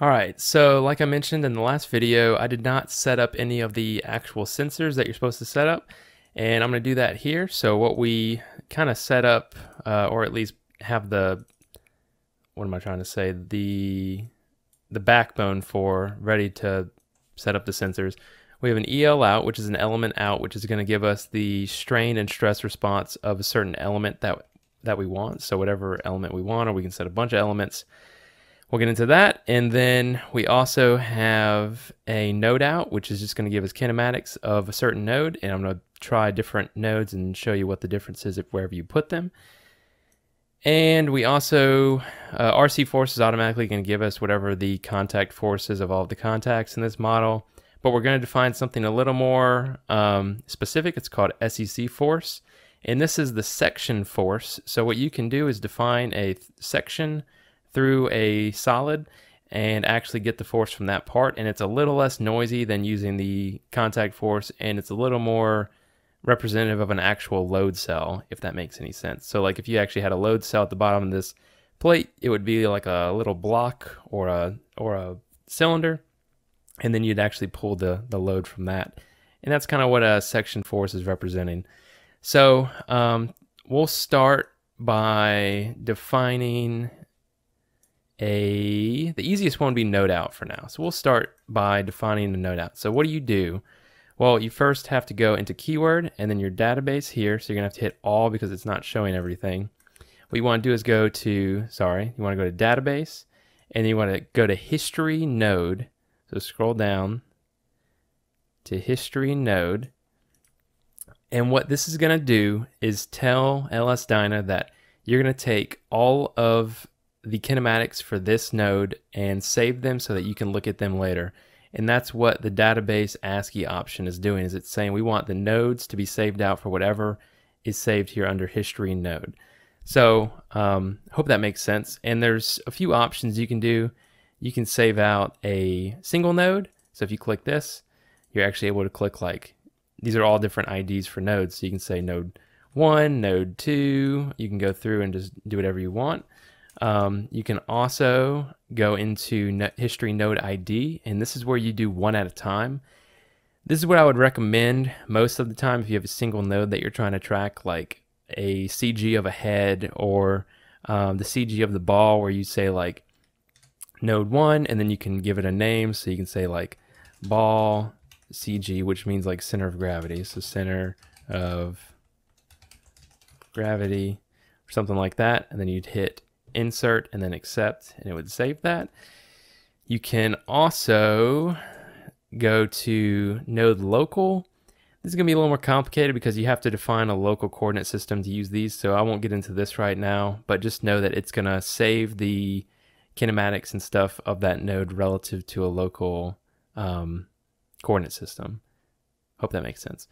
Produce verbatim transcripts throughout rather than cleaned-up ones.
Alright, so like I mentioned in the last video, I did not set up any of the actual sensors that you're supposed to set up, and I'm going to do that here. So what we kind of set up, uh, or at least have the, what am I trying to say, the, the backbone for ready to set up the sensors. We have an E L out, which is an element out, which is going to give us the strain and stress response of a certain element that, that we want. So whatever element we want, or we can set a bunch of elements. We'll get into that, and then we also have a node out, which is just going to give us kinematics of a certain node, and I'm going to try different nodes and show you what the difference is if wherever you put them. And we also, uh, R C force is automatically going to give us whatever the contact force is of all of the contacts in this model, but we're going to define something a little more um, specific. It's called S E C force, and this is the section force. So what you can do is define a section through a solid and actually get the force from that part, and it's a little less noisy than using the contact force, and it's a little more representative of an actual load cell, if that makes any sense. So like if you actually had a load cell at the bottom of this plate, it would be like a little block or a or a cylinder, and then you'd actually pull the the load from that, and that's kind of what a section force is representing. So um, we'll start by defining a, the easiest one would be node out for now. So we'll start by defining the node out. So what do you do? Well, you first have to go into keyword and then your database here. So you're gonna have to hit all because it's not showing everything. What you wanna do is go to, sorry, you wanna go to database, and then you wanna go to history node. So scroll down to history node. And what this is gonna do is tell L S Dyna that you're gonna take all of the kinematics for this node and save them so that you can look at them later. And that's what the database ASCII option is doing, is it's saying we want the nodes to be saved out for whatever is saved here under history node. So um, hope that makes sense. And there's a few options you can do. You can save out a single node. So if you click this, you're actually able to click, like, these are all different I Ds for nodes. So you can say node one, node two, you can go through and just do whatever you want. Um, you can also go into history node I D, and this is where you do one at a time. This is what I would recommend most of the time if you have a single node that you're trying to track, like a C G of a head or um, the C G of the ball, where you say like node one, and then you can give it a name. So you can say like ball C G, which means like center of gravity. So center of gravity or something like that. And then you'd hit insert and then accept, and it would save that. You can also go to node local. This is going to be a little more complicated because you have to define a local coordinate system to use these, so I won't get into this right now, but just know that it's going to save the kinematics and stuff of that node relative to a local um, coordinate system. Hope that makes sense.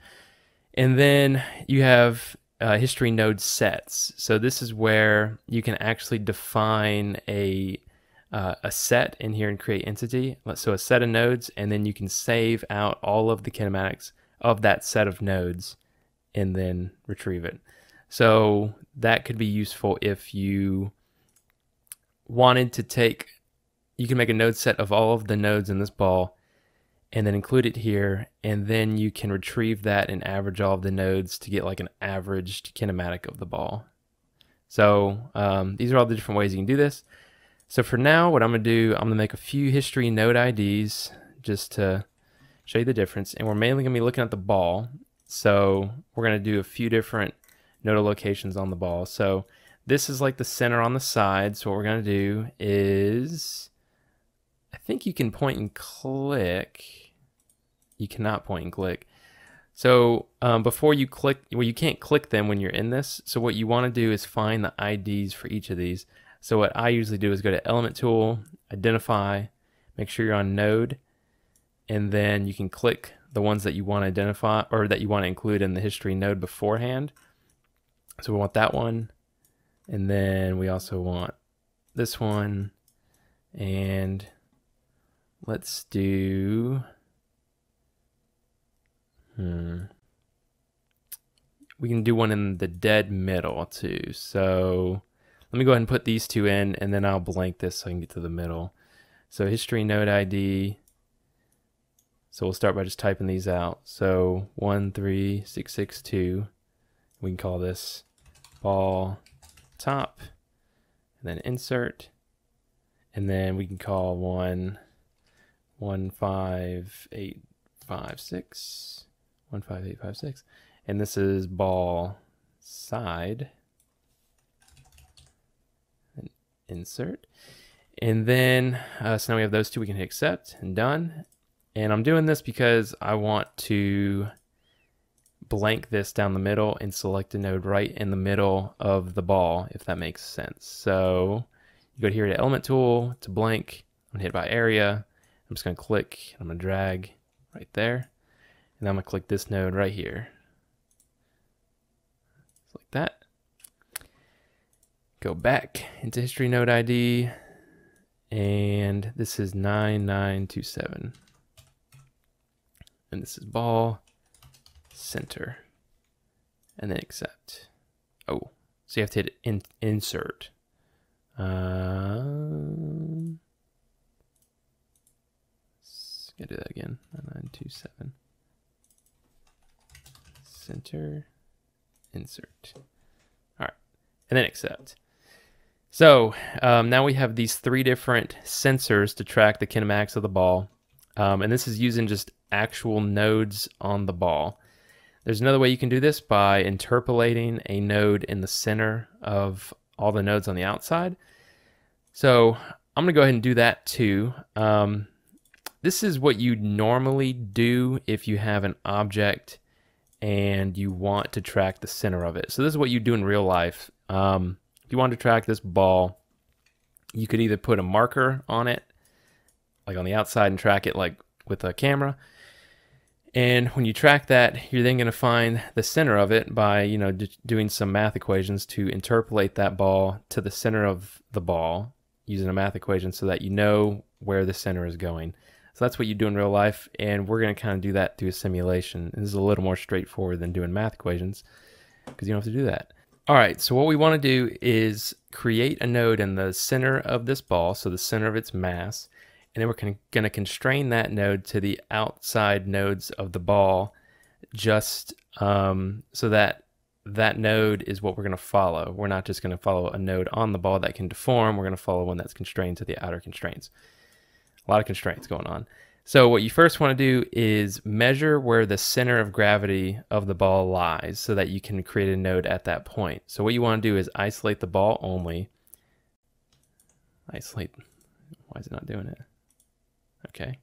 And then you have Uh, history node sets. So this is where you can actually define a uh, a set in here and create entity. So a set of nodes, and then you can save out all of the kinematics of that set of nodes and then retrieve it. So that could be useful if you wanted to take, you can make a node set of all of the nodes in this ball and then include it here, and then you can retrieve that and average all of the nodes to get like an averaged kinematic of the ball. So um, these are all the different ways you can do this. So for now, what I'm gonna do, I'm gonna make a few history node I Ds just to show you the difference, and we're mainly gonna be looking at the ball. So we're gonna do a few different nodal locations on the ball. So this is like the center on the side. So what we're gonna do is, I think you can point and click. You cannot point and click. So um, before you click, well, you can't click them when you're in this. So what you want to do is find the I Ds for each of these. So what I usually do is go to element tool, identify, make sure you're on node, and then you can click the ones that you want to identify or that you want to include in the history node beforehand. So we want that one, and then we also want this one, and let's do, Hmm. we can do one in the dead middle too. So let me go ahead and put these two in, and then I'll blank this so I can get to the middle. So history node I D. So we'll start by just typing these out. So one three six six two. We can call this ball top, and then insert, and then we can call one one five eight five six one five eight five six, and this is ball side, and insert, and then uh, so now we have those two. We can hit accept and done. And I'm doing this because I want to blank this down the middle and select a node right in the middle of the ball, if that makes sense. So you go here to element tool, to blank, I'm gonna hit by area, I'm just gonna click, I'm gonna drag right there, and I'm gonna click this node right here. Just like that. Go back into history node I D, and this is nine nine two seven. And this is ball center, and then accept. Oh, so you have to hit in, insert. Um, let's get it again. nine nine two seven. Center, insert. All right, and then accept. So um, now we have these three different sensors to track the kinematics of the ball. Um, and this is using just actual nodes on the ball. There's another way you can do this by interpolating a node in the center of all the nodes on the outside. So I'm gonna go ahead and do that too. Um, this is what you normally do if you have an object and you want to track the center of it. So this is what you do in real life. Um, if you want to track this ball, you could either put a marker on it, like on the outside, and track it like with a camera. And when you track that, you're then going to find the center of it by, you know, doing some math equations to interpolate that ball to the center of the ball using a math equation so that you know where the center is going. So that's what you do in real life, and we're going to kind of do that through a simulation. And this is a little more straightforward than doing math equations because you don't have to do that. All right, so what we want to do is create a node in the center of this ball, so the center of its mass. And then we're going to constrain that node to the outside nodes of the ball, just um, so that that node is what we're going to follow. We're not just going to follow a node on the ball that can deform. We're going to follow one that's constrained to the outer constraints. A lot of constraints going on. So what you first want to do is measure where the center of gravity of the ball lies so that you can create a node at that point. So what you want to do is isolate the ball only. Isolate. Why is it not doing it? Okay.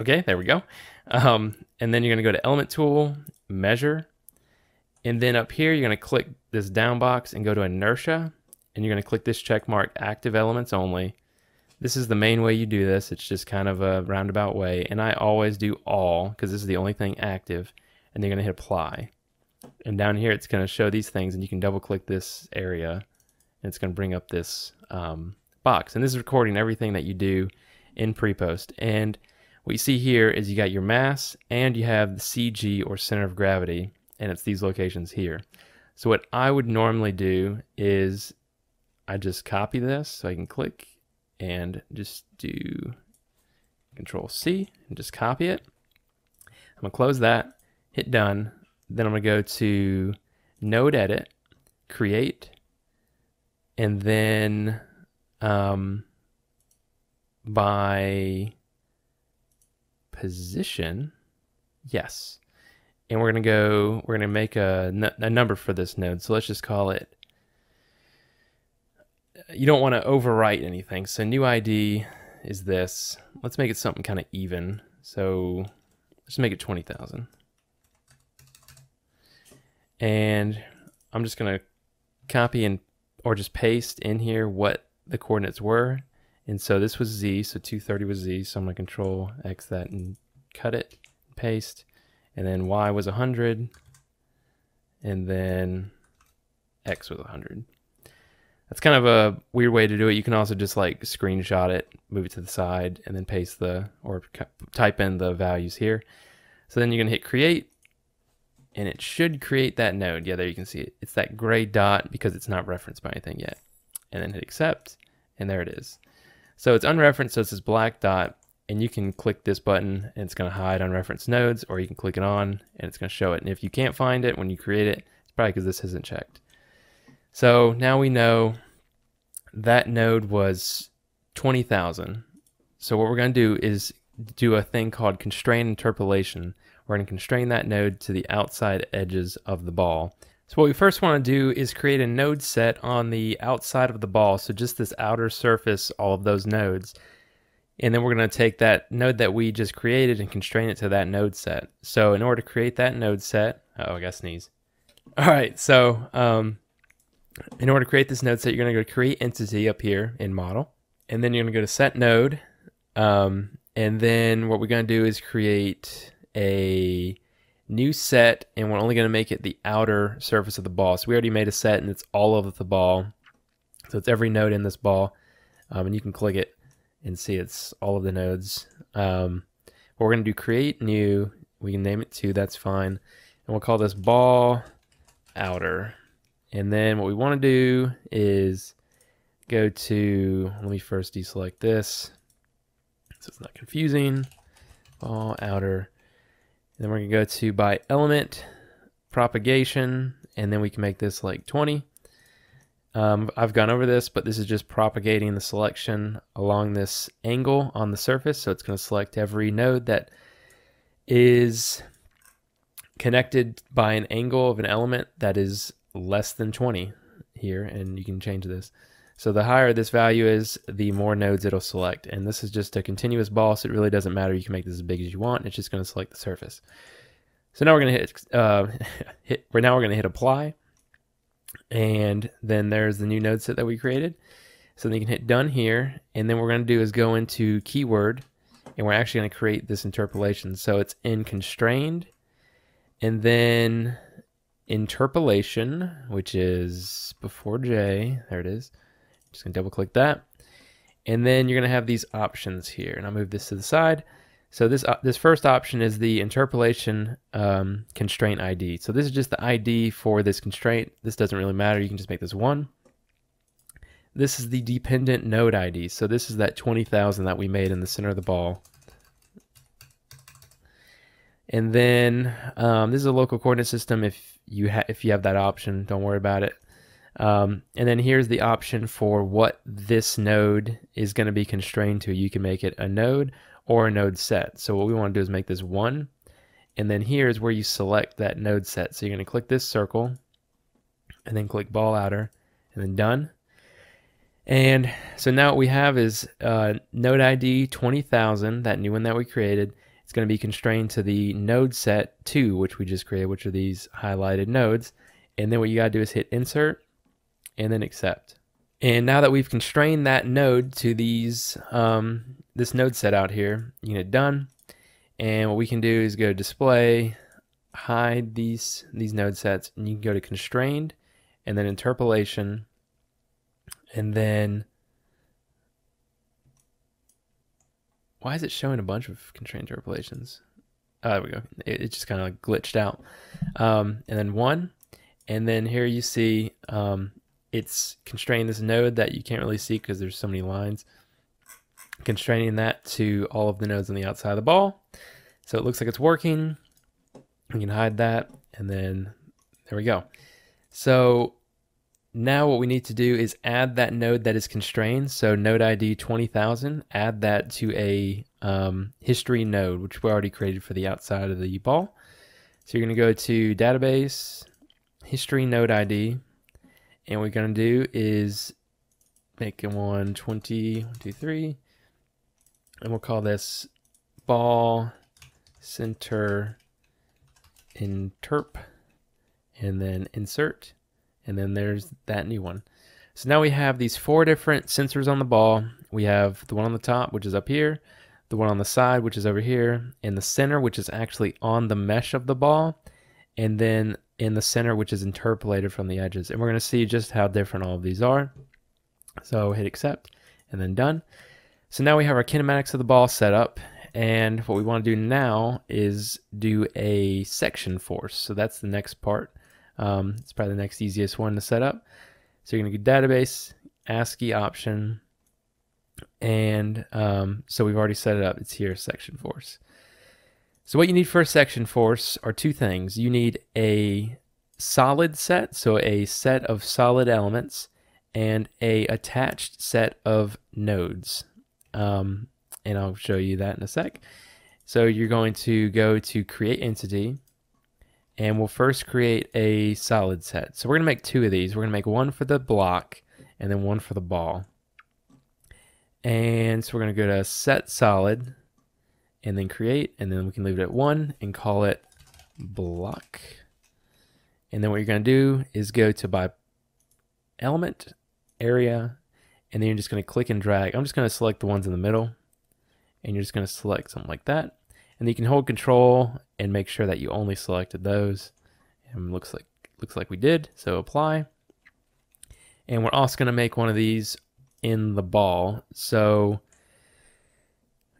Okay, there we go. Um, and then you're going to go to Element Tool, Measure, and then up here you're going to click this down box and go to Inertia, and you're going to click this check mark, Active Elements Only. This is the main way you do this. It's just kind of a roundabout way, and I always do all because this is the only thing active, and then you're going to hit Apply. And down here it's going to show these things, and you can double-click this area. It's going to bring up this um, box, and this is recording everything that you do in pre-post. And what you see here is you got your mass and you have the C G, or center of gravity, and it's these locations here. So what I would normally do is I just copy this, so I can click and just do Control C and just copy it. I'm going to close that, hit done, then I'm going to go to Node Edit, Create, and then um, by position, yes. And we're going to go, we're going to make a, a number for this node. So let's just call it, you don't want to overwrite anything. So new I D is this. Let's make it something kind of even. So let's make it twenty thousand. And I'm just going to copy and or just paste in here what the coordinates were. And so this was Z, so two thirty was Z, so I'm gonna Control X that and cut it, paste, and then Y was one hundred, and then X was one hundred. That's kind of a weird way to do it. You can also just like screenshot it, move it to the side, and then paste the, or type in the values here. So then you're gonna hit Create, and it should create that node. Yeah, there you can see it. It's that gray dot because it's not referenced by anything yet. And then hit accept, and there it is. So it's unreferenced, so it's this black dot, and you can click this button and it's gonna hide unreferenced nodes, or you can click it on and it's gonna show it. And if you can't find it when you create it, it's probably because this isn't checked. So now we know that node was twenty thousand. So what we're gonna do is do a thing called constrain interpolation. We're gonna constrain that node to the outside edges of the ball. So what we first want to do is create a node set on the outside of the ball, so just this outer surface, all of those nodes. And then we're going to take that node that we just created and constrain it to that node set. So in order to create that node set, uh oh, I got sneeze. All right, so um, in order to create this node set, you're going to go to create entity up here in model, and then you're going to go to set node. Um, and then what we're going to do is create a new set, and we're only going to make it the outer surface of the ball. So we already made a set, and it's all of the ball. So it's every node in this ball, um, and you can click it and see it's all of the nodes. Um, we're going to do create new. We can name it too. That's fine. And we'll call this ball outer. And then what we want to do is go to, let me first deselect this so it's not confusing. Ball outer. Then we're gonna go to by element propagation, and then we can make this like twenty. Um, I've gone over this, but this is just propagating the selection along this angle on the surface. So it's gonna select every node that is connected by an angle of an element that is less than twenty here, and you can change this. So the higher this value is, the more nodes it'll select. And this is just a continuous ball, so it really doesn't matter. You can make this as big as you want. It's just going to select the surface. So now we're going to hit, uh, hit right now we're going to hit apply. And then there's the new node set that we created. So then you can hit done here. And then what we're going to do is go into keyword, and we're actually going to create this interpolation. So it's in constrained, and then interpolation, which is before J. There it is. Just gonna double click that, and then you're gonna have these options here, and I'll move this to the side. So this uh, this first option is the interpolation um, constraint I D. So this is just the I D for this constraint. This doesn't really matter. You can just make this one. This is the dependent node I D. So this is that twenty thousand that we made in the center of the ball. And then um, this is a local coordinate system. If you ha if you have that option, don't worry about it. Um, and then here's the option for what this node is going to be constrained to. You can make it a node or a node set. So what we want to do is make this one, and then here's where you select that node set. So you're going to click this circle, and then click ball outer, and then done. And so now what we have is uh, node I D twenty thousand, that new one that we created. It's going to be constrained to the node set two, which we just created, which are these highlighted nodes. And then what you got to do is hit insert, and then accept. And now that we've constrained that node to these um, this node set out here, you hit done. And what we can do is go display, hide these these node sets, and you can go to constrained, and then interpolation, and then why is it showing a bunch of constrained interpolations? Oh, there we go. It, it just kind of glitched out. Um, and then one, and then here you see. Um, It's constraining this node that you can't really see because there's so many lines. Constraining that to all of the nodes on the outside of the ball. So it looks like it's working. You can hide that, and then there we go. So now what we need to do is add that node that is constrained. So node I D twenty thousand, add that to a um, history node, which we already created for the outside of the ball. So you're gonna go to database, history node I D, and what we're going to do is make one twenty, one, two, three, and we'll call this ball center interp, and then insert, and then there's that new one. So now we have these four different sensors on the ball. We have the one on the top, which is up here, the one on the side, which is over here, in the center, which is actually on the mesh of the ball, and then in the center, which is interpolated from the edges. And we're going to see just how different all of these are. So hit accept, and then done. So now we have our kinematics of the ball set up, And what we want to do now is do a section force. So that's the next part. Um, it's probably the next easiest one to set up. So you're going to do database, ASCII option, and um, so we've already set it up. It's here, section force. So what you need for a section force are two things. You need a solid set, so a set of solid elements, and a attached set of nodes. Um, and I'll show you that in a sec. So you're going to go to create entity, and we'll first create a solid set. So we're gonna make two of these. We're gonna make one for the block and then one for the ball. And so we're gonna go to set solid and then create, and then we can leave it at one and call it block. And then what you're gonna do is go to by element, area, and then you're just gonna click and drag. I'm just gonna select the ones in the middle, and you're just gonna select something like that. And you can hold control and make sure that you only selected those. And looks like looks like we did, so apply. And we're also gonna make one of these in the ball. So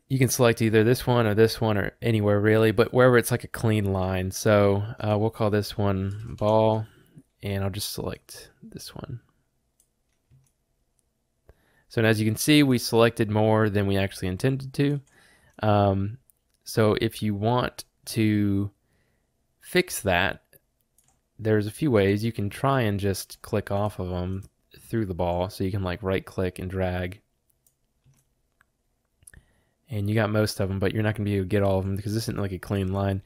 you can select either this one or this one or anywhere really, but wherever it's like a clean line. So uh, we'll call this one ball, and I'll just select this one. So as you can see, we selected more than we actually intended to. Um, So if you want to fix that, there's a few ways. You can try and just click off of them through the ball. So you can like right click and drag. And you got most of them, but you're not going to be able to get all of them because this isn't like a clean line.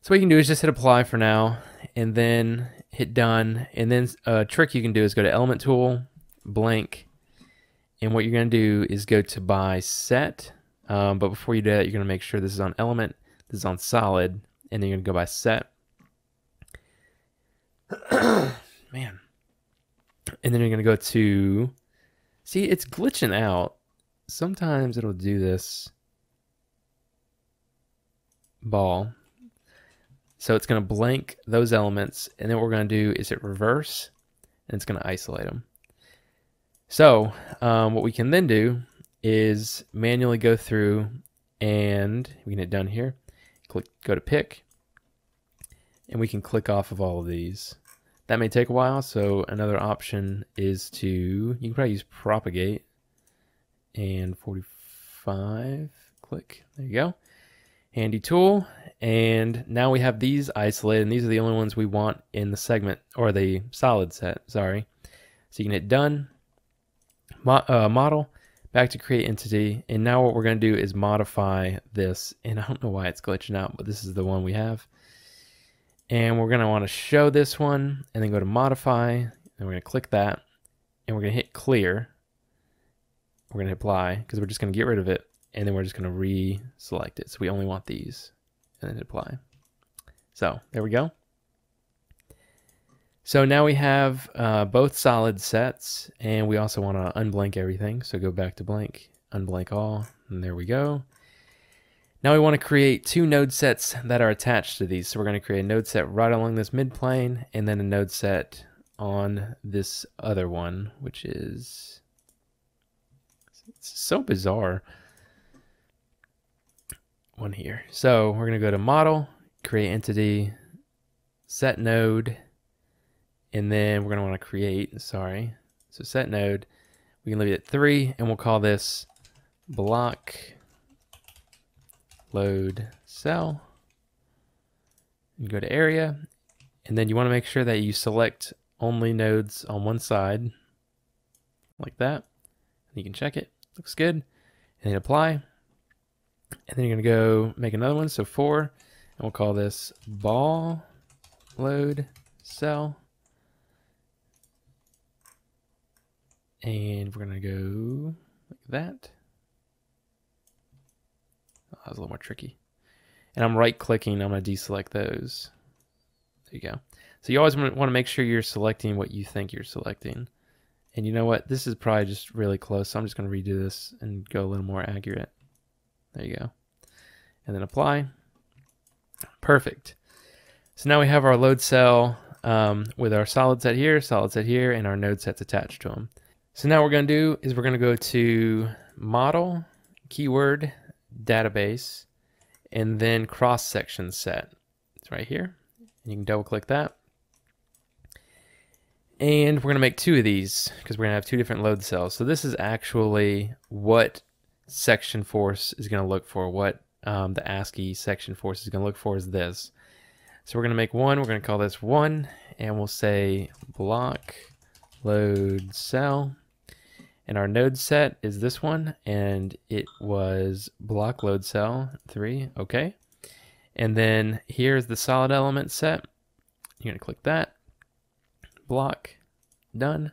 So what you can do is just hit apply for now and then hit done. And then a trick you can do is go to element tool, blank. And what you're going to do is go to by set. Um, but before you do that, you're going to make sure this is on element, this is on solid, and then you're going to go by set. Man. And then you're going to go to, see, it's glitching out. Sometimes it'll do this ball. So it's going to blank those elements, and then what we're going to do is hit reverse, and it's going to isolate them. So um, what we can then do is manually go through, and we can hit done here, click, go to pick, and we can click off of all of these. That may take a while, so another option is to, you can probably use propagate, and forty-five, click, there you go. Handy tool, and now we have these isolated, and these are the only ones we want in the segment, or the solid set, sorry. So you can hit done, Mo uh, model, back to create entity, and now what we're going to do is modify this, and I don't know why it's glitching out, but this is the one we have, and we're going to want to show this one, and then go to modify, and we're going to click that, and we're going to hit clear, we're going to hit apply, because we're just going to get rid of it, and then we're just going to re-select it, so we only want these, and then hit apply. So there we go. So now we have uh, both solid sets, and we also want to unblank everything. So go back to blank, unblank all, and there we go. Now we want to create two node sets that are attached to these. So we're going to create a node set right along this midplane, and then a node set on this other one, which is it's so bizarre. One here. So we're going to go to model, create entity, set node, and then we're going to want to create, sorry, so set node, we can leave it at three, and we'll call this block load cell, and go to area, and then you want to make sure that you select only nodes on one side, like that, and you can check it, looks good, and then apply, and then you're going to go make another one, so four, and we'll call this ball load cell, and we're going to go like that. Oh, that was a little more tricky. And I'm right-clicking. I'm going to deselect those. There you go. So you always want to make sure you're selecting what you think you're selecting. And you know what? This is probably just really close, so I'm just going to redo this and go a little more accurate. There you go. And then apply. Perfect. So now we have our load cell um, with our solid set here, solid set here, and our node sets attached to them. So now what we're going to do is we're going to go to model, keyword, database, and then cross section set. It's right here. And you can double click that. And we're gonna make two of these because we're gonna have two different load cells. So this is actually what section force is gonna look for. What um, the ASCII section force is gonna look for is this. So we're gonna make one, we're gonna call this one, and we'll say block load cell. And our node set is this one, and it was block load cell three, okay. And then here's the solid element set. You're gonna click that. Block, done,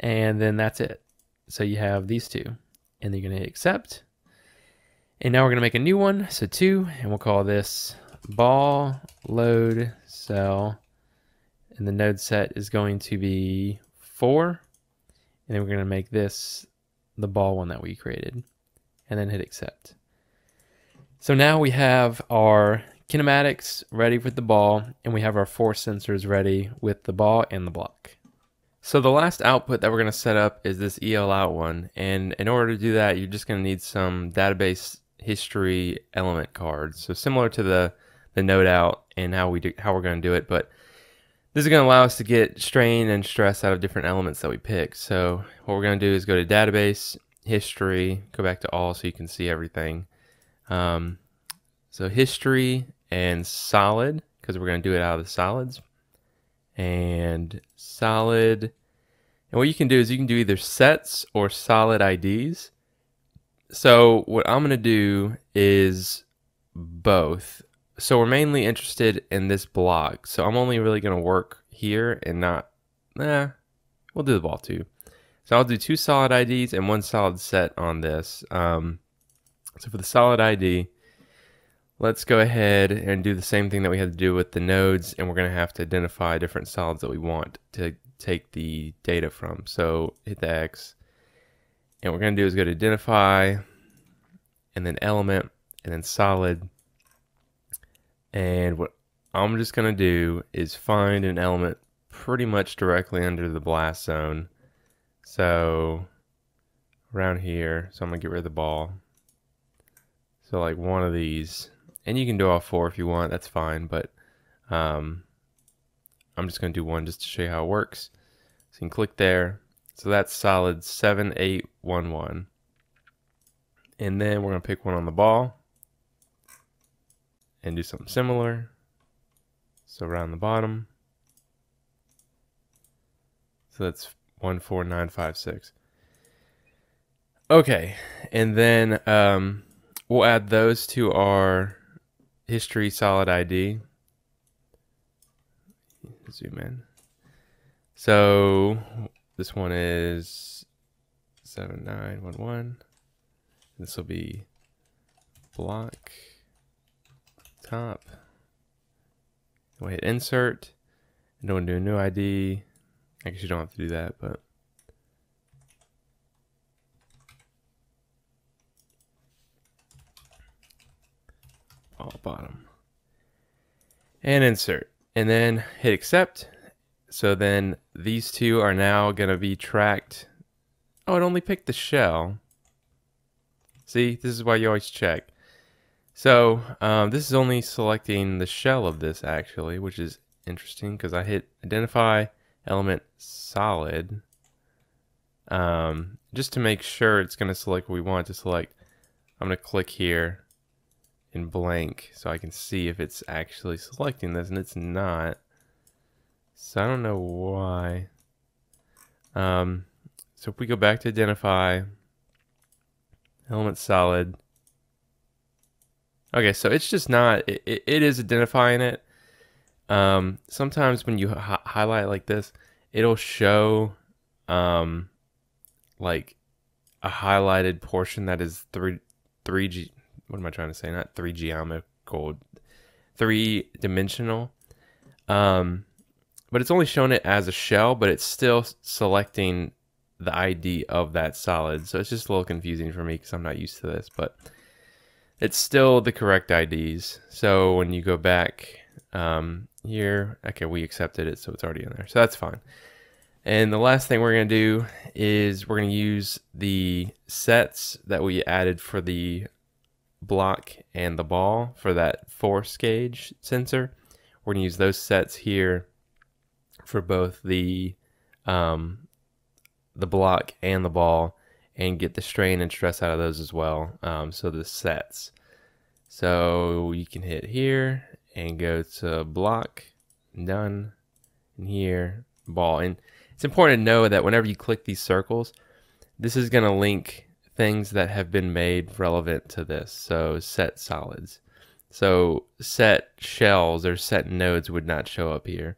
and then that's it. So you have these two, and then you're gonna hit accept. And now we're gonna make a new one, so two, and we'll call this ball load cell, and the node set is going to be four, and then we're gonna make this the ball one that we created, and then hit accept. So now we have our kinematics ready with the ball, and we have our force sensors ready with the ball and the block. So the last output that we're going to set up is this E L out one, and in order to do that you're just going to need some database history element cards. So similar to the, the node out and how, we do, how we're going to do it, but this is going to allow us to get strain and stress out of different elements that we pick. So what we're going to do is go to database, history, go back to all so you can see everything. Um, so history and solid, because we're going to do it out of the solids, and solid. And what you can do is you can do either sets or solid I Ds. So what I'm going to do is both. So we're mainly interested in this block. So I'm only really going to work here and not, nah, we'll do the ball too. So I'll do two solid I Ds and one solid set on this. Um, so for the solid I D, let's go ahead and do the same thing that we had to do with the nodes, and we're going to have to identify different solids that we want to take the data from. So hit the X, and what we're going to do is go to identify, and then element, and then solid. And what I'm just going to do is find an element pretty much directly under the blast zone. So around here, so I'm going to get rid of the ball. So like one of these. And you can do all four if you want, that's fine, but um, I'm just gonna do one just to show you how it works. So you can click there. So that's solid seven eight one one. And then we're gonna pick one on the ball and do something similar. So around the bottom. So that's one four nine five six. Okay, and then um, we'll add those to our history solid I D. Zoom in. So this one is seven nine one one. This will be block top. We'll hit insert. And we'll do a new I D. I guess you don't have to do that, but all bottom, and insert, and then hit accept. So then these two are now going to be tracked. Oh, it only picked the shell. See, this is why you always check. So um, this is only selecting the shell of this actually, which is interesting because I hit identify, element, solid, um, just to make sure it's going to select what we want it to select. I'm going to click here in blank so I can see if it's actually selecting this, and it's not, so I don't know why. Um, so if we go back to identify, element, solid, okay, so it's just not, it, it, it is identifying it. Um, sometimes when you hi highlight like this, it'll show um, like a highlighted portion that is three three G what am I trying to say? Not three geometrical, three dimensional. Um, but it's only shown it as a shell, but it's still selecting the I D of that solid. So it's just a little confusing for me because I'm not used to this, but it's still the correct I Ds. So when you go back um, here, okay, we accepted it, so it's already in there. So that's fine. And the last thing we're going to do is we're going to use the sets that we added for the block and the ball for that force gauge sensor. We're going to use those sets here for both the um, the block and the ball, and get the strain and stress out of those as well. Um, so the sets. So you can hit here and go to block, done, and here ball. And it's important to know that whenever you click these circles, this is going to link things that have been made relevant to this. So set solids. So set shells or set nodes would not show up here.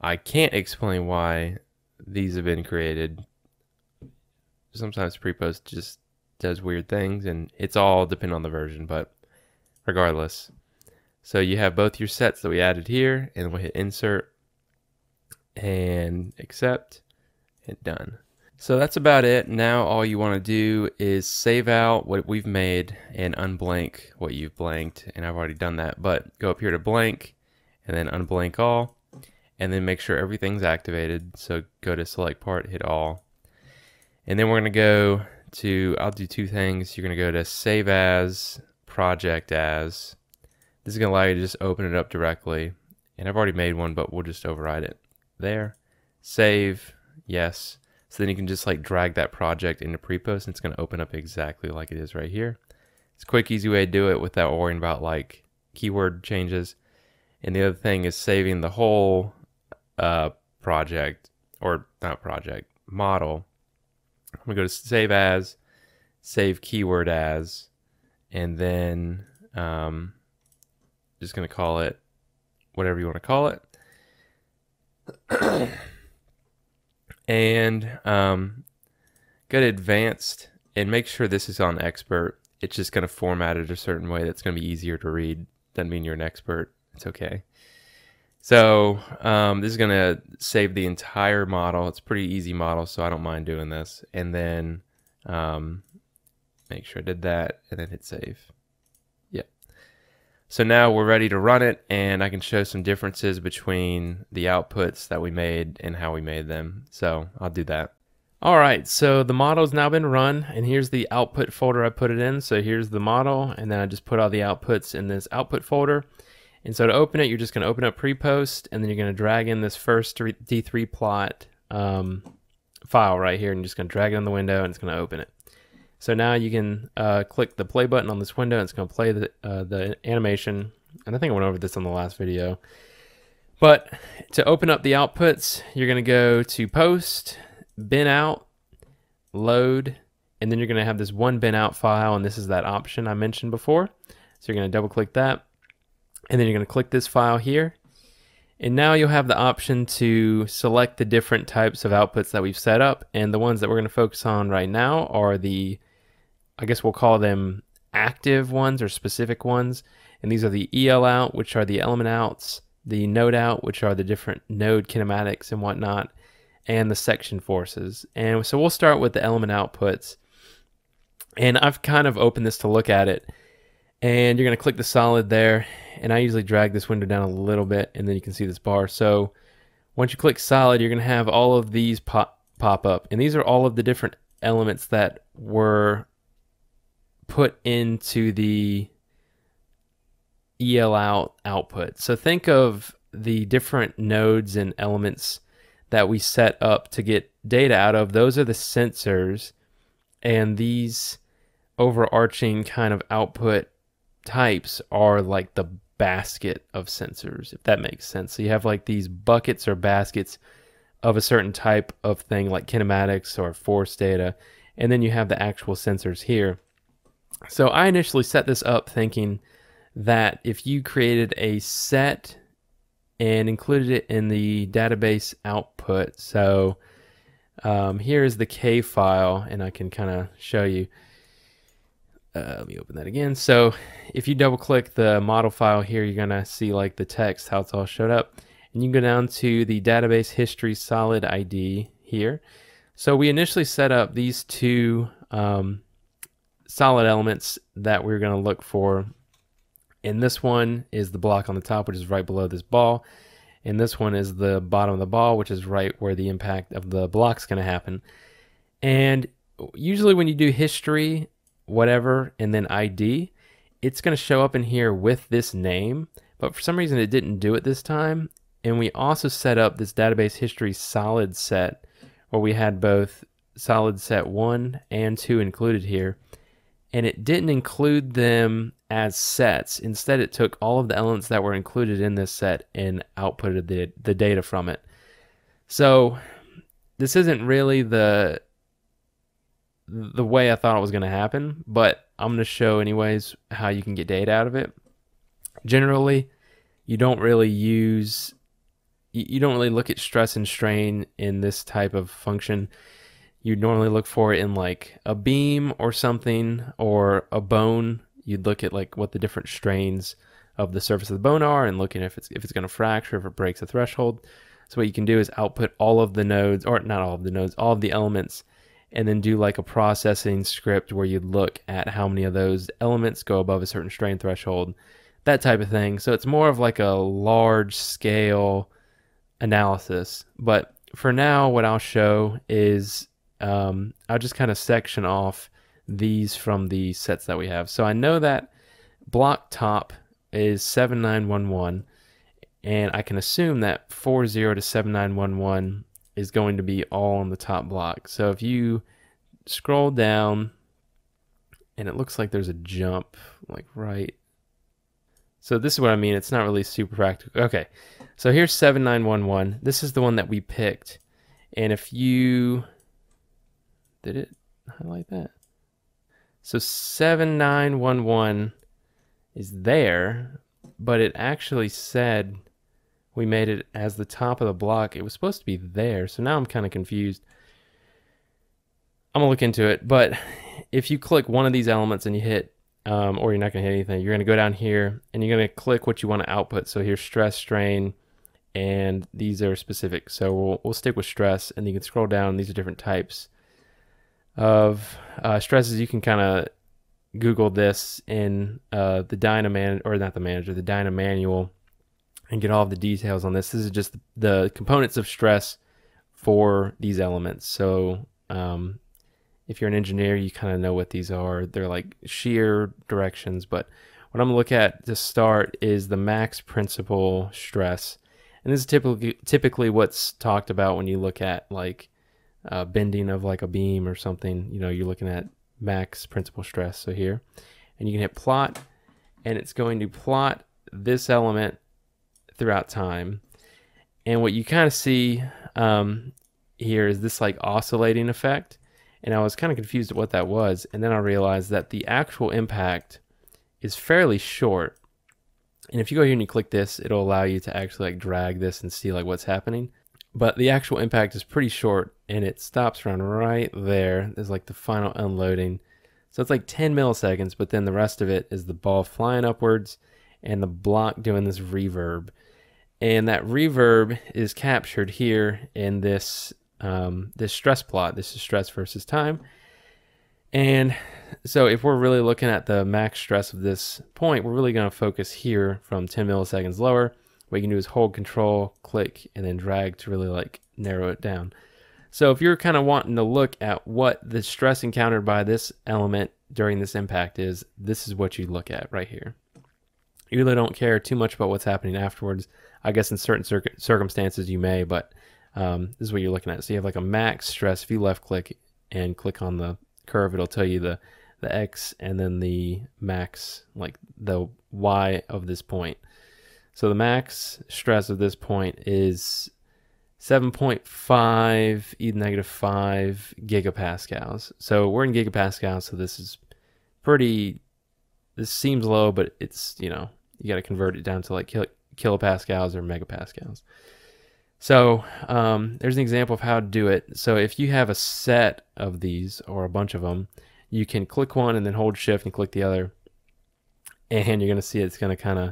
I can't explain why these have been created. Sometimes pre-post just does weird things, and it's all depend on the version, but regardless. So you have both your sets that we added here, and we'll hit insert and accept and done. So that's about it. Now all you want to do is save out what we've made and unblank what you've blanked, and I've already done that, but go up here to blank and then unblank all, and then make sure everything's activated. So go to select part, hit all, and then we're going to go to, I'll do two things. You're going to go to save as, project as. This is going to allow you to just open it up directly, and I've already made one, but we'll just override it there. Save, yes. So then you can just like drag that project into pre-post, and it's going to open up exactly like it is right here. It's a quick, easy way to do it without worrying about like keyword changes. And the other thing is saving the whole uh, project, or not project, model. I'm going to go to save as, save keyword as, and then um, just going to call it whatever you want to call it. And um, go to advanced and make sure this is on expert. It's just going to format it a certain way that's going to be easier to read. Doesn't mean you're an expert. It's okay. So um, this is going to save the entire model. It's a pretty easy model, so I don't mind doing this. And then um, make sure I did that, and then hit save. Yep. So now we're ready to run it, and I can show some differences between the outputs that we made and how we made them. So I'll do that. All right, so the model's now been run, and here's the output folder I put it in. So here's the model, and then I just put all the outputs in this output folder. And so to open it, you're just going to open up pre-post, and then you're going to drag in this first D three plot um, file right here, and you're just going to drag it on the window, and it's going to open it. So now you can uh, click the play button on this window, and it's going to play the, uh, the animation. And I think I went over this on the last video. But to open up the outputs, you're going to go to post, bin out, load, and then you're going to have this one bin out file, and this is that option I mentioned before. So you're going to double click that. And then you're going to click this file here. And now you'll have the option to select the different types of outputs that we've set up. And the ones that we're going to focus on right now are the, I guess we'll call them active ones or specific ones. And these are the E L out, which are the element outs, the node out, which are the different node kinematics and whatnot, and the section forces. And so we'll start with the element outputs. And I've kind of opened this to look at it. And you're going to click the solid there, and I usually drag this window down a little bit, and then you can see this bar. So once you click solid, you're going to have all of these pop, pop up, and these are all of the different elements that were put into the E L out output. So think of the different nodes and elements that we set up to get data out of. Those are the sensors, and these overarching kind of output types are like the basket of sensors, if that makes sense. So you have like these buckets or baskets of a certain type of thing, like kinematics or force data, and then you have the actual sensors here. So I initially set this up thinking that if you created a set and included it in the database output, so um, here is the K file, and I can kind of show you. Uh, let me open that again. So if you double click the model file here, you're going to see like the text, how it's all showed up. And you can go down to the database history solid I D here. So we initially set up these two um, solid elements that we're going to look for. And this one is the block on the top, which is right below this ball. And this one is the bottom of the ball, which is right where the impact of the block's going to happen. And usually when you do history, whatever, and then I D, it's going to show up in here with this name, but for some reason it didn't do it this time. And we also set up this database history solid set where we had both solid set one and two included here, and it didn't include them as sets. Instead, it took all of the elements that were included in this set and outputted the, the data from it. So this isn't really the the way I thought it was going to happen, but I'm going to show anyways how you can get data out of it. Generally, you don't really use, you don't really look at stress and strain in this type of function. You'd normally look for it in like a beam or something, or a bone. You'd look at like what the different strains of the surface of the bone are, and looking if it's if it's going to fracture, if it breaks a threshold. So what you can do is output all of the nodes, or not all of the nodes, all of the elements, and then do like a processing script where you'd look at how many of those elements go above a certain strain threshold, that type of thing. So it's more of like a large scale analysis. But for now, what I'll show is Um, I'll just kind of section off these from the sets that we have. So I know that block top is seven nine one one, and I can assume that forty to seventy-nine eleven is going to be all on the top block. So if you scroll down, and it looks like there's a jump like right. So this is what I mean. It's not really super practical. Okay, so here's seven nine one one. This is the one that we picked, and if you did it highlight that? So seven nine one one is there, but it actually said we made it as the top of the block. It was supposed to be there, so now I'm kind of confused. I'm gonna look into it, but if you click one of these elements and you hit, um, or you're not gonna hit anything, you're gonna go down here and you're gonna click what you want to output. So here's stress, strain, and these are specific. So we'll, we'll stick with stress, and you can scroll down. These are different types of uh, stresses. You can kind of Google this in uh, the Dyna man or not the manager, the Dyna manual, and get all of the details on this. This is just the components of stress for these elements. So um, if you're an engineer, you kind of know what these are. They're like shear directions, but what I'm gonna look at to start is the max principal stress, and this is typically typically what's talked about when you look at like Uh, bending of like a beam or something. You know, you're looking at max principal stress. So here, and you can hit plot, and it's going to plot this element throughout time. And what you kind of see um, here is this like oscillating effect, and I was kind of confused at what that was, and then I realized that the actual impact is fairly short. And if you go here and you click this, it'll allow you to actually like drag this and see like what's happening. But the actual impact is pretty short, and it stops around right there. There's like the final unloading. So it's like ten milliseconds, but then the rest of it is the ball flying upwards and the block doing this reverb. And that reverb is captured here in this, um, this stress plot. This is stress versus time. And so if we're really looking at the max stress of this point, we're really going to focus here from ten milliseconds lower. What you can do is hold control, click, and then drag to really like narrow it down. So if you're kind of wanting to look at what the stress encountered by this element during this impact is, this is what you look at right here. You really don't care too much about what's happening afterwards. I guess in certain cir circumstances you may, but um, this is what you're looking at. So you have like a max stress. If you left click and click on the curve, it'll tell you the, the X and then the max, like the Y of this point. So the max stress of this point is seven point five e to the negative five gigapascals. So we're in gigapascals, so this is pretty, this seems low, but it's, you know, you got to convert it down to like kil kilopascals or megapascals. So um, there's an example of how to do it. So if you have a set of these or a bunch of them, you can click one and then hold shift and click the other. And you're going to see it's going to kind of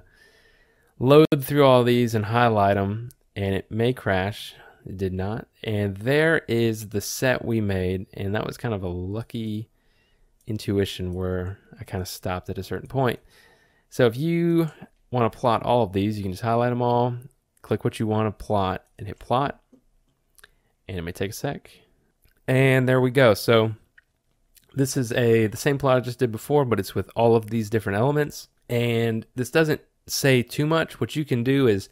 load through all these and highlight them, and it may crash. It did not. And there is the set we made, and that was kind of a lucky intuition where I kind of stopped at a certain point. So if you want to plot all of these, you can just highlight them all, click what you want to plot, and hit plot, and it may take a sec. And there we go. So This is a the same plot I just did before, but it's with all of these different elements. And this doesn't say too much. What you can do is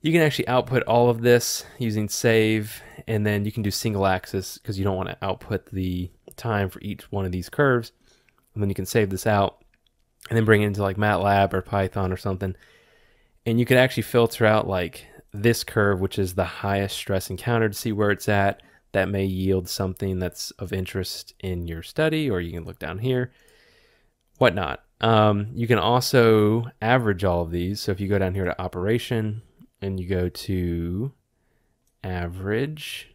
you can actually output all of this using save, and then you can do single axis because you don't want to output the time for each one of these curves. And then you can save this out and then bring it into like MATLAB or Python or something. And you can actually filter out like this curve, which is the highest stress encountered, to see where it's at. That may yield something that's of interest in your study, or you can look down here, whatnot. Um, you can also average all of these. So if you go down here to operation and you go to average,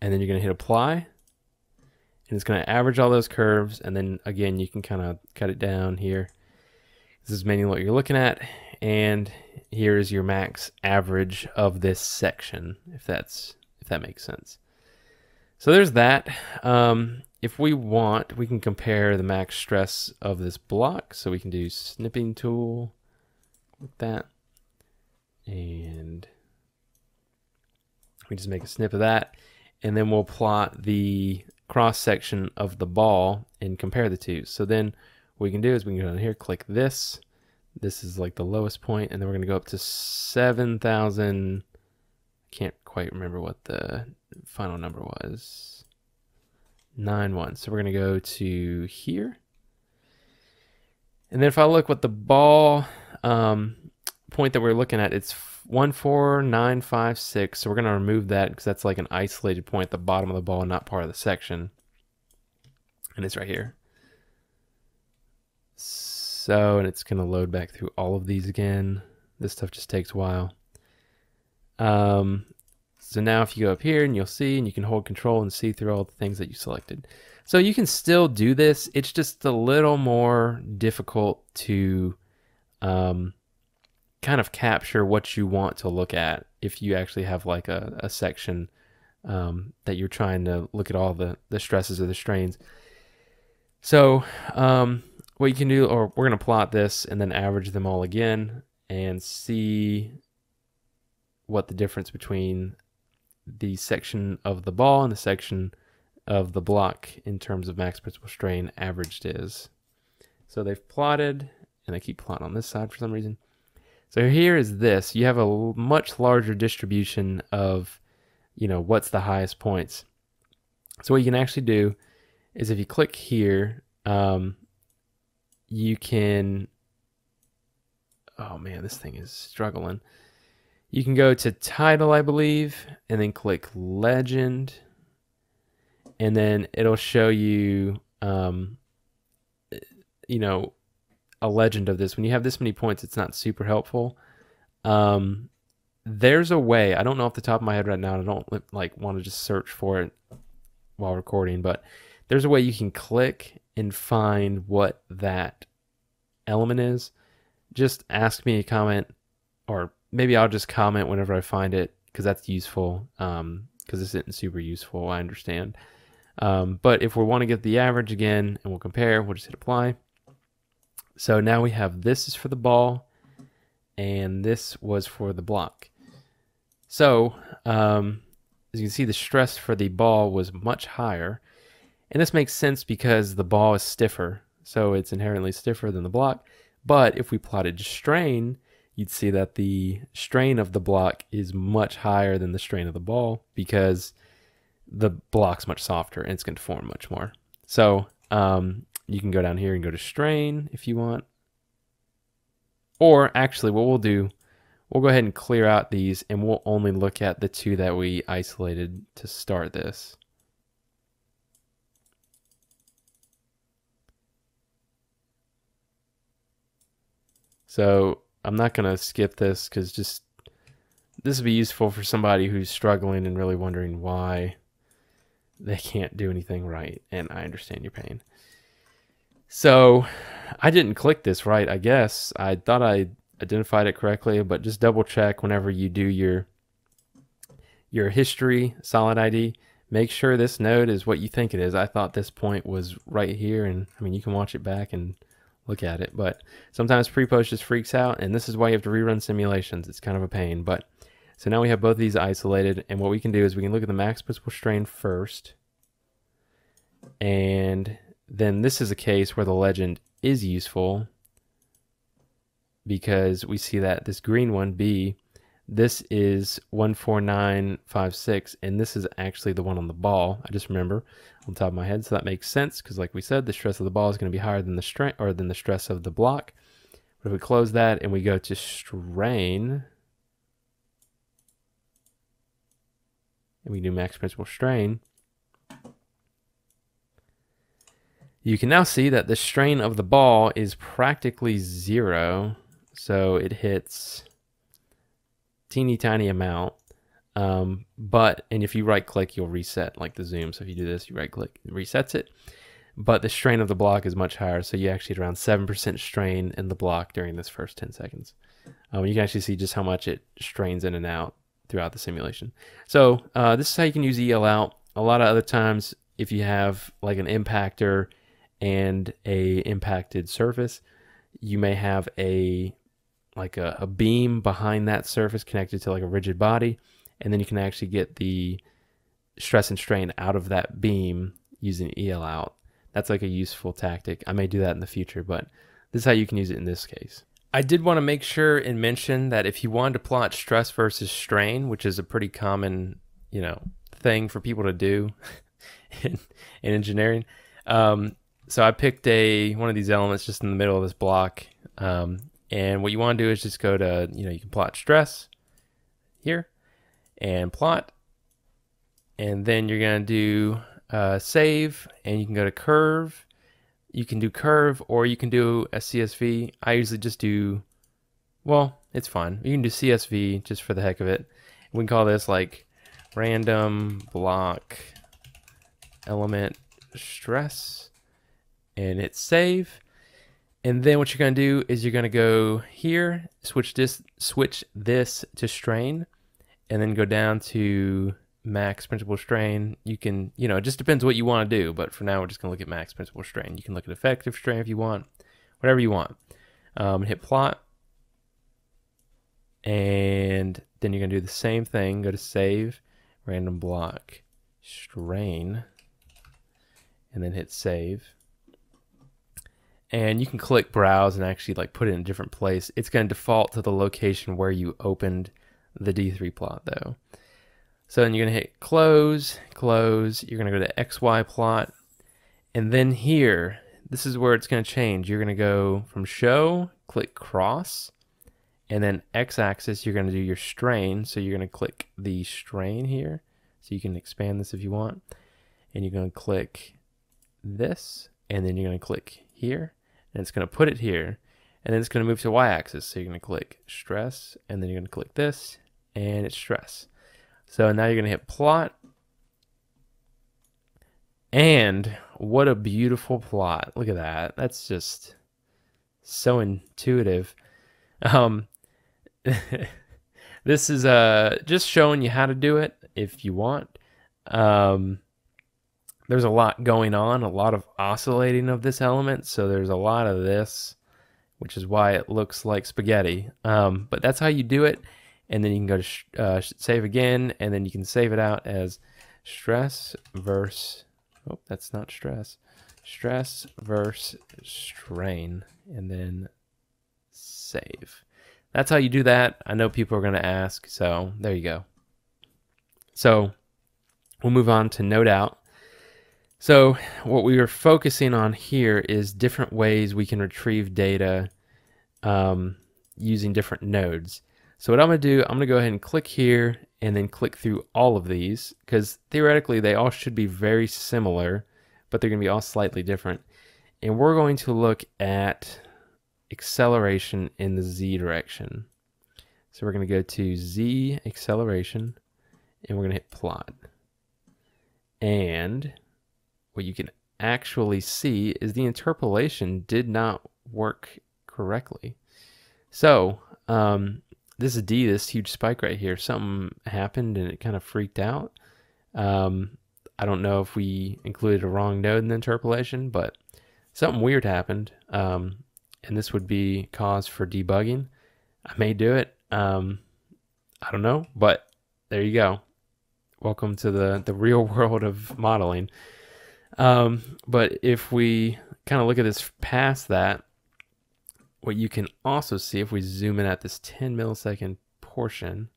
and then you're going to hit apply, and it's going to average all those curves. And then again, you can kind of cut it down here. This is mainly what you're looking at. And here is your max average of this section, if that's if that makes sense. So there's that. Um, if we want, we can compare the max stress of this block. So we can do snipping tool like that. And we just make a snip of that. And then we'll plot the cross section of the ball and compare the two. So then what we can do is we can go down here, click this. This is like the lowest point, and then we're going to go up to seven thousand. I can't quite remember what the final number was. nine one. So we're going to go to here. And then if I look what the ball um, point that we're looking at, it's one four nine five six. So we're going to remove that because that's like an isolated point at the bottom of the ball, not part of the section. And it's right here. So So, and it's going to load back through all of these again. This stuff just takes a while. Um, so now if you go up here and you'll see, and you can hold control and see through all the things that you selected. So you can still do this. It's just a little more difficult to um, kind of capture what you want to look at if you actually have like a, a section um, that you're trying to look at all the, the stresses or the strains. So, um, what you can do, or we're going to plot this and then average them all again and see what the difference between the section of the ball and the section of the block in terms of max principal strain averaged is. So they've plotted, and they keep plotting on this side for some reason. So here is this. You have a much larger distribution of, you know, what's the highest points. So what you can actually do is if you click here, um, you can, oh man, this thing is struggling. You can go to title, I believe, and then click legend. And then it'll show you, um, you know, a legend of this. When you have this many points, it's not super helpful. Um, there's a way, I don't know off the top of my head right now, and I don't like want to just search for it while recording, but there's a way you can click and find what that element is. Just ask me a comment, or maybe I'll just comment whenever I find it, because that's useful, um, because this isn't super useful, I understand. Um, but if we want to get the average again, and we'll compare, we'll just hit apply. So now we have this is for the ball, and this was for the block. So um, as you can see, the stress for the ball was much higher. And this makes sense because the ball is stiffer, so it's inherently stiffer than the block. But if we plotted strain, you'd see that the strain of the block is much higher than the strain of the ball because the block's much softer and it's going to form much more. So um, you can go down here and go to strain if you want. Or actually what we'll do, we'll go ahead and clear out these, and we'll only look at the two that we isolated to start this. So I'm not going to skip this because just this would be useful for somebody who's struggling and really wondering why they can't do anything right. And I understand your pain. So I didn't click this right, I guess. I thought I identified it correctly, but just double check whenever you do your, your history solid I D. Make sure this node is what you think it is. I thought this point was right here, and I mean, you can watch it back and look at it, but sometimes pre-post just freaks out, and this is why you have to rerun simulations. It's kind of a pain. But so now we have both of these isolated, and what we can do is we can look at the max principal strain first, And then this is a case where the legend is useful, because we see that this green one, B, this is one four nine five six, and this is actually the one on the ball. I just remember on top of my head, so that makes sense, because like we said, the stress of the ball is going to be higher than the strength or than the stress of the block. But if we close that and we go to strain, and we do max principal strain, you can now see that the strain of the ball is practically zero, so it hits teeny tiny amount. Um, but, and if you right click, you'll reset like the zoom. So if you do this, you right click, it resets it. But the strain of the block is much higher. So you actually had around seven percent strain in the block during this first ten seconds. Um, you can actually see just how much it strains in and out throughout the simulation. So uh, this is how you can use E L out. A lot of other times, if you have like an impactor and a impacted surface, you may have a like a, a beam behind that surface connected to like a rigid body, and then you can actually get the stress and strain out of that beam using E L out. That's like a useful tactic. I may do that in the future, but this is how you can use it in this case. I did want to make sure and mention that if you wanted to plot stress versus strain, which is a pretty common, you know, thing for people to do in, in engineering, um, so I picked a one of these elements just in the middle of this block. Um, and what you want to do is just go to, you know, you can plot stress here and plot. And then you're going to do uh, save, and you can go to curve. You can do curve, or you can do a C S V. I usually just do, well, it's fine. You can do C S V just for the heck of it. We can call this like random block element stress. And hit save. And then what you're going to do is you're going to go here, switch this switch this to strain, and then go down to max principal strain. You can, you know, it just depends what you want to do, but for now we're just going to look at max principal strain. You can look at effective strain if you want, whatever you want. Um, hit plot, and then you're going to do the same thing. Go to save, random block strain, and then hit save. And you can click browse and actually like put it in a different place. It's going to default to the location where you opened the D three plot though. So then you're going to hit close, close. You're going to go to X Y plot. And then here, this is where it's going to change. You're going to go from show, click cross, and then X axis, you're going to do your strain. So you're going to click the strain here. So you can expand this if you want. And you're going to click this, and then you're going to click here. And it's going to put it here, and then it's going to move to y-axis. So you're going to click stress, and then you're going to click this, and it's stress. So now you're going to hit plot, and what a beautiful plot. Look at that. That's just so intuitive. Um, this is uh, just showing you how to do it if you want. Um, There's a lot going on, a lot of oscillating of this element, so there's a lot of this, which is why it looks like spaghetti. Um, but that's how you do it, and then you can go to uh, save again, and then you can save it out as stress versus, oh, that's not stress, stress versus strain, and then save. That's how you do that. I know people are going to ask, so there you go. So we'll move on to node out. So what we are focusing on here is different ways we can retrieve data um, using different nodes. So what I'm going to do, I'm going to go ahead and click here and then click through all of these, because theoretically they all should be very similar, but they're going to be all slightly different. And we're going to look at acceleration in the Z direction. So we're going to go to Z acceleration, and we're going to hit plot. And what you can actually see is the interpolation did not work correctly. So um, this is D, this huge spike right here. Something happened and it kind of freaked out. Um, I don't know if we included a wrong node in the interpolation, but something weird happened. Um, and this would be cause for debugging. I may do it. Um, I don't know, but there you go. Welcome to the, the real world of modeling. Um, but if we kind of look at this past that, what you can also see if we zoom in at this ten millisecond portion,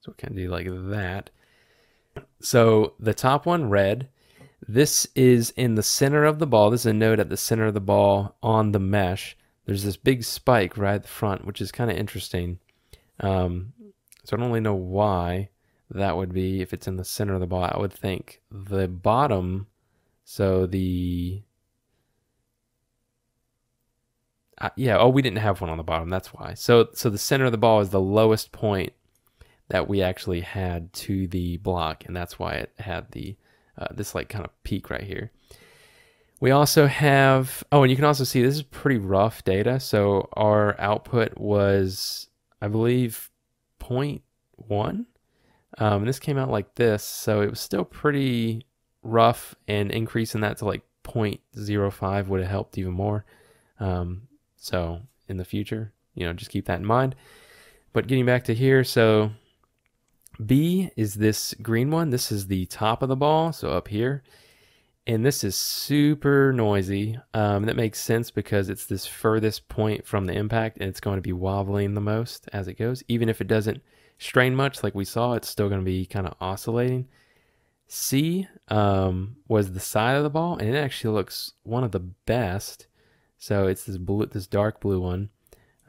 so it can be like that. So the top one red, this is in the center of the ball. This is a node at the center of the ball on the mesh. There's this big spike right at the front, which is kind of interesting. Um, so I don't really know why that would be if it's in the center of the ball. I would think the bottom, so the, uh, yeah, oh, we didn't have one on the bottom, that's why. So, so the center of the ball is the lowest point that we actually had to the block, and that's why it had the Uh, this like kind of peak right here. We also have, oh, and you can also see this is pretty rough data. So our output was, I believe, zero point one. Um, and this came out like this. So it was still pretty rough, and increasing that to like zero point zero five would have helped even more. Um, so in the future, you know, just keep that in mind. But getting back to here, so B is this green one. This is the top of the ball, so up here. And this is super noisy. Um, that makes sense because it's this furthest point from the impact, and it's going to be wobbling the most as it goes. Even if it doesn't strain much like we saw, it's still going to be kind of oscillating. C um, was the side of the ball, and it actually looks one of the best. So it's this blue, this dark blue one,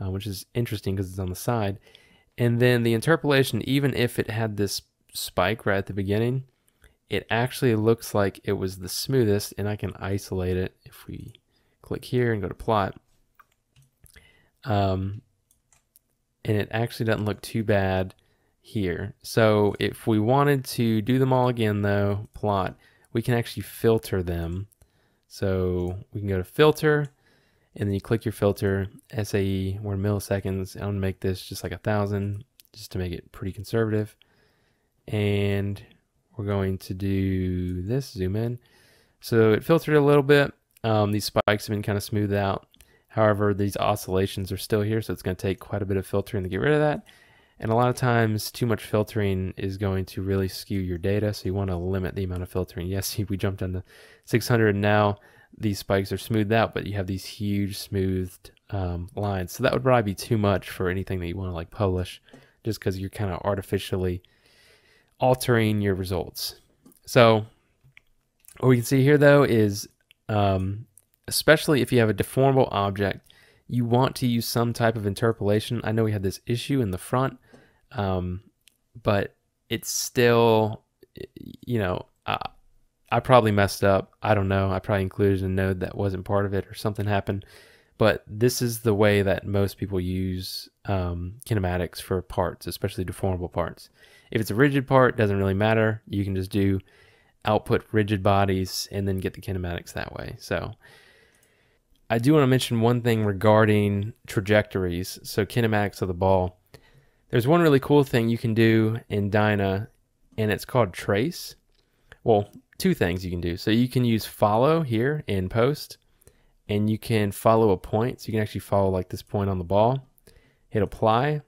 uh, which is interesting because it's on the side. And then the interpolation, even if it had this spike right at the beginning, it actually looks like it was the smoothest, and I can isolate it if we click here and go to plot. Um, and it actually doesn't look too bad here. So if we wanted to do them all again though, plot, we can actually filter them. So we can go to filter, and then you click your filter, S A E, we're in milliseconds. I'm gonna make this just like a thousand, just to make it pretty conservative. And we're going to do this, zoom in. So it filtered a little bit. Um, these spikes have been kind of smoothed out. However, these oscillations are still here, so it's gonna take quite a bit of filtering to get rid of that. And a lot of times, too much filtering is going to really skew your data, so you wanna limit the amount of filtering. Yes, we jumped down to six hundred now. These spikes are smoothed out, but you have these huge smoothed um, lines. So that would probably be too much for anything that you want to like publish, just because you're kind of artificially altering your results. So what we can see here though is, um, especially if you have a deformable object, you want to use some type of interpolation. I know we had this issue in the front, um, but it's still, you know, uh, I probably messed up. I don't know. I probably included a node that wasn't part of it, or something happened. But this is the way that most people use um, kinematics for parts, especially deformable parts. If it's a rigid part, it doesn't really matter. You can just do output rigid bodies and then get the kinematics that way. So I do want to mention one thing regarding trajectories. So kinematics of the ball. There's one really cool thing you can do in Dyna, and it's called trace. Well, two things you can do. So you can use follow here in post, and you can follow a point. So you can actually follow like this point on the ball, hit apply.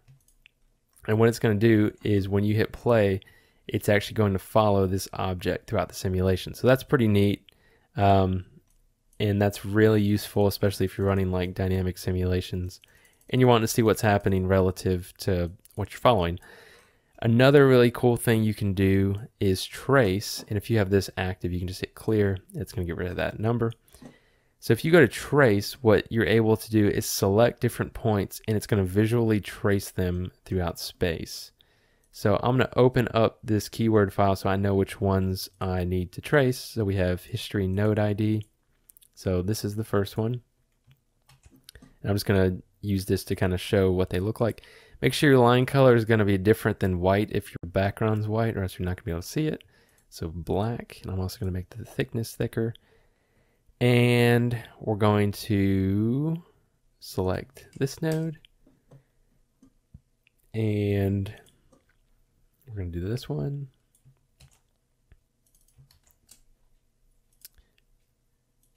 And what it's going to do is when you hit play, it's actually going to follow this object throughout the simulation. So that's pretty neat. Um, and that's really useful, especially if you're running like dynamic simulations and you want to see what's happening relative to what you're following. Another really cool thing you can do is trace, and if you have this active, you can just hit clear. It's going to get rid of that number. So if you go to trace, what you're able to do is select different points, and it's going to visually trace them throughout space. So I'm going to open up this keyword file so I know which ones I need to trace. So we have history node I D. So this is the first one. And I'm just going to use this to kind of show what they look like. Make sure your line color is going to be different than white if your background's white, or else you're not going to be able to see it. So black, and I'm also going to make the thickness thicker. And we're going to select this node. And we're going to do this one.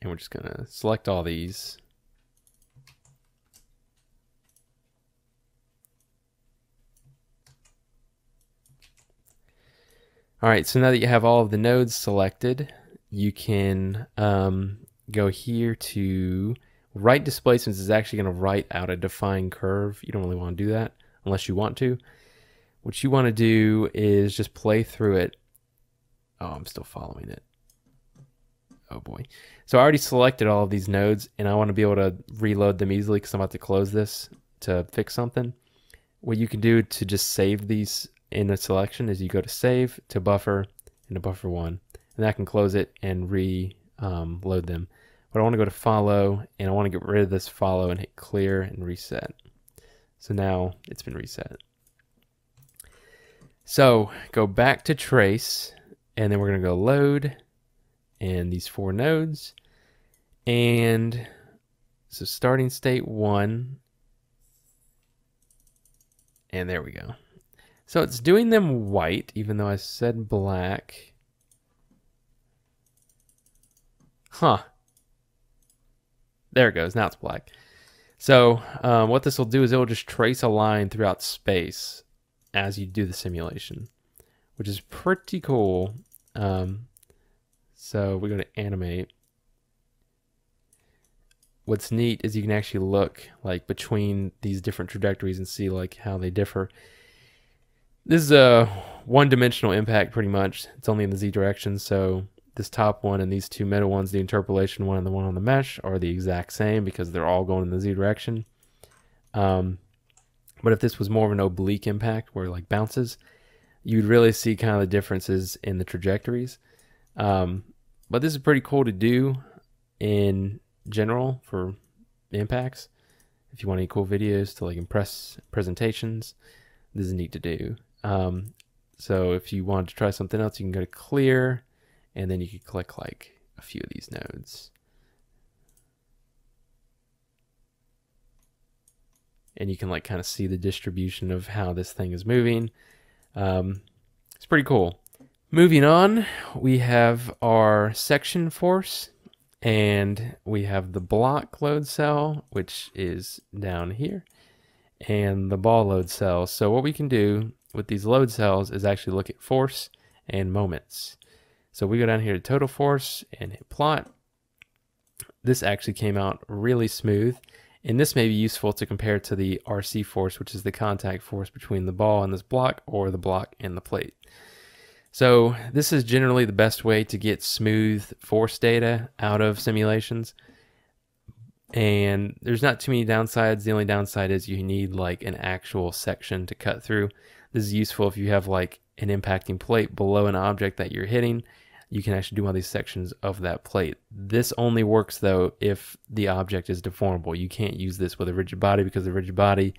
And we're just going to select all these. All right, so now that you have all of the nodes selected, you can um, go here to write displacements. Is actually going to write out a defined curve. You don't really want to do that unless you want to. What you want to do is just play through it. Oh, I'm still following it. Oh boy. So I already selected all of these nodes, and I want to be able to reload them easily because I'm about to close this to fix something. What you can do to just save these in the selection is you go to save, to buffer, and to buffer one, and that can close it and re um, load them. But I want to go to follow, and I want to get rid of this follow and hit clear and reset. So now it's been reset. So go back to trace, and then we're going to go load and these four nodes. And so starting state one, and there we go. So it's doing them white, even though I said black. Huh. There it goes. Now it's black. So um, what this will do is it will just trace a line throughout space as you do the simulation, which is pretty cool. Um, so we go to animate. What's neat is you can actually look like between these different trajectories and see like how they differ. This is a one-dimensional impact pretty much. It's only in the Z direction, so this top one and these two middle ones, the interpolation one and the one on the mesh, are the exact same because they're all going in the Z direction. Um, but if this was more of an oblique impact where it like bounces, you'd really see kind of the differences in the trajectories. Um, but this is pretty cool to do in general for impacts. If you want any cool videos to like impress presentations, this is neat to do. Um, so if you wanted to try something else, you can go to clear, and then you can click like a few of these nodes. And you can like kind of see the distribution of how this thing is moving. Um, it's pretty cool. Moving on, we have our section force, and we have the block load cell, which is down here, and the ball load cell. So what we can do with these load cells is actually look at force and moments. So we go down here to total force and hit plot. This actually came out really smooth, and this may be useful to compare to the R C force, which is the contact force between the ball and this block, or the block and the plate. So this is generally the best way to get smooth force data out of simulations, and there's not too many downsides. The only downside is you need like an actual section to cut through. This is useful if you have like an impacting plate below an object that you're hitting. You can actually do one of these sections of that plate. This only works though if the object is deformable. You can't use this with a rigid body because the rigid body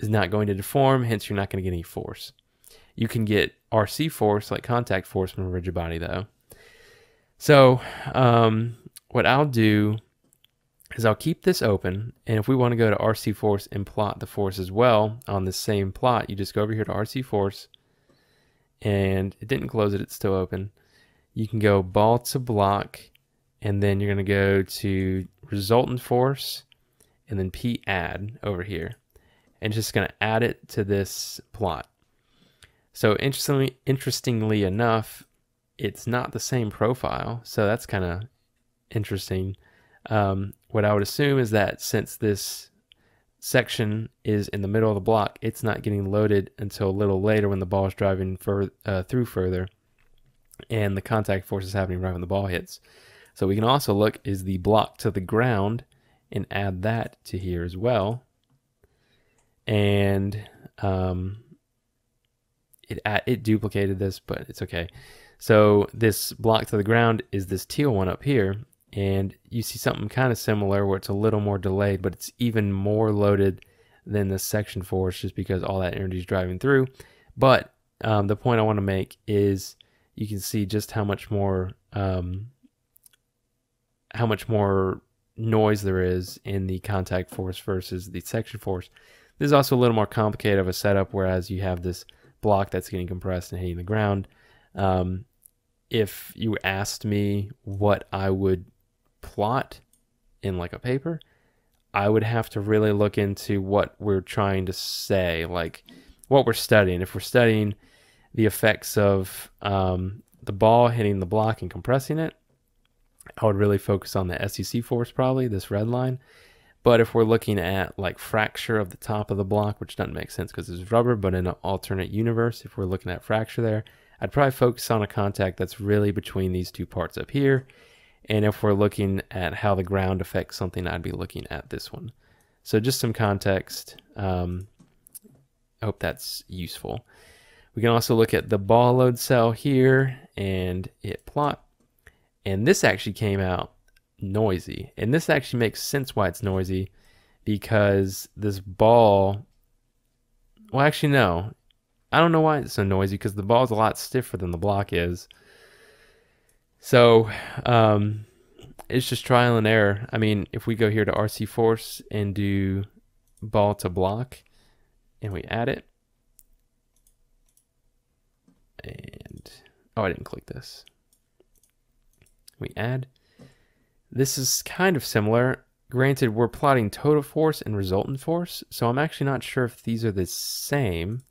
is not going to deform, hence you're not going to get any force. You can get R C force, like contact force, from a rigid body though. So um, what I'll do is I'll keep this open, and if we want to go to R C force and plot the force as well on the same plot, you just go over here to R C force, and it didn't close it, it's still open. You can go ball to block, and then you're going to go to resultant force, and then P add over here, and it's just going to add it to this plot. So interestingly, interestingly enough, it's not the same profile, so that's kind of interesting. Um, what I would assume is that since this section is in the middle of the block, it's not getting loaded until a little later when the ball is driving fur uh, through further, and the contact force is happening right when the ball hits. So we can also look is the block to the ground and add that to here as well, and um, it it duplicated this, but it's okay. So this block to the ground is this teal one up here, and you see something kind of similar where it's a little more delayed, but it's even more loaded than the section force just because all that energy is driving through. But um, the point I want to make is you can see just how much more um, how much more noise there is in the contact force versus the section force. This is also a little more complicated of a setup, whereas you have this block that's getting compressed and hitting the ground. Um, if you asked me what I would plot in like a paper, I would have to really look into what we're trying to say, like what we're studying. If we're studying the effects of um, the ball hitting the block and compressing it, I would really focus on the S E C force, probably this red line. But if we're looking at like fracture of the top of the block, which doesn't make sense because it's rubber, but in an alternate universe, if we're looking at fracture there, I'd probably focus on a contact that's really between these two parts up here. And if we're looking at how the ground affects something, I'd be looking at this one. So just some context. Um, I hope that's useful. We can also look at the ball load cell here and hit plot. And this actually came out noisy, and this actually makes sense why it's noisy, because this ball, well actually no, I don't know why it's so noisy, because the ball is a lot stiffer than the block is. So um, it's just trial and error. I mean, if we go here to R C force and do ball to block and we add it, and oh, I didn't click this, we add. This is kind of similar. Granted, we're plotting total force and resultant force, so I'm actually not sure if these are the same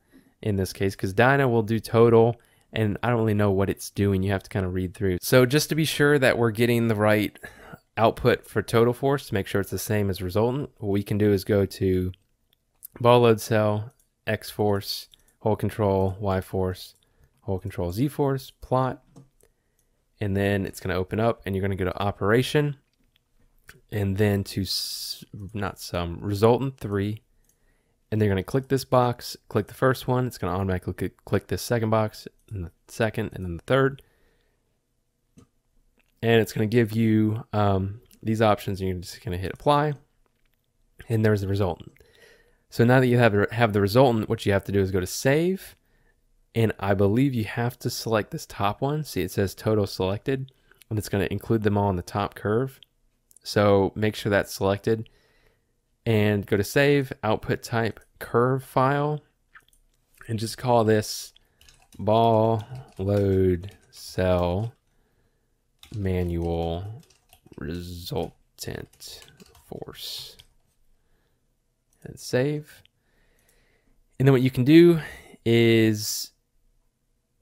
in this case, because Dyna will do total, and I don't really know what it's doing. You have to kind of read through. So just to be sure that we're getting the right output for total force, to make sure it's the same as resultant, what we can do is go to ball load cell, X force, hole control, Y force, hole control, Z force, plot. And then it's going to open up, and you're going to go to operation, and then to not some resultant three, and they're going to click this box, click the first one. It's going to automatically click this second box, and the second, and then the third, and it's going to give you um, these options. And you're just going to hit apply, and there's the resultant. So now that you have have the resultant, what you have to do is go to save. And I believe you have to select this top one. See, it says total selected, and it's going to include them all in the top curve. So make sure that's selected and go to save, output type, curve file, and just call this ball load cell manual resultant force and save. And then what you can do is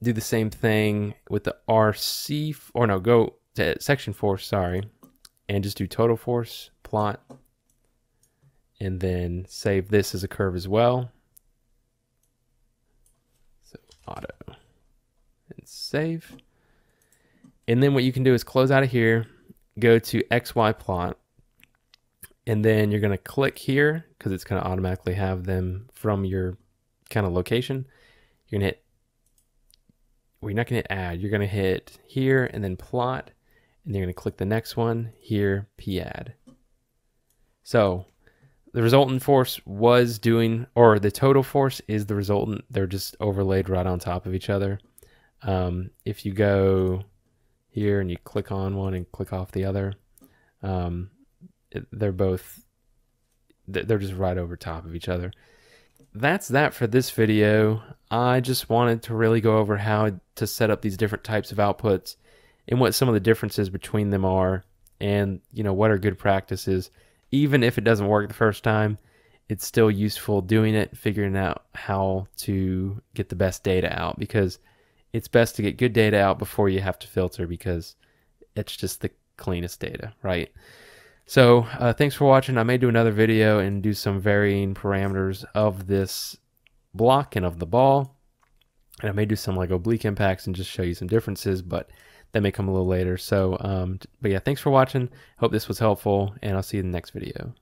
do the same thing with the R C, or no, go to section force, sorry, and just do total force, plot, and then save this as a curve as well. So auto and save. And then what you can do is close out of here, go to X Y plot, and then you're going to click here because it's going to automatically have them from your kind of location. You're going to hit Well, you're not going to hit add. You're going to hit here and then plot, and you're going to click the next one here, P add. So the resultant force was doing, or the total force is the resultant. They're just overlaid right on top of each other. Um, if you go here and you click on one and click off the other, um, they're both, they're just right over top of each other. That's that for this video. I just wanted to really go over how to set up these different types of outputs and what some of the differences between them are, and you know, what are good practices. Even if it doesn't work the first time, it's still useful doing it, figuring out how to get the best data out, because it's best to get good data out before you have to filter, because it's just the cleanest data, right? So uh, thanks for watching. I may do another video and do some varying parameters of this block and of the ball. And I may do some like oblique impacts and just show you some differences, but that may come a little later. So, um, but yeah, thanks for watching. Hope this was helpful, and I'll see you in the next video.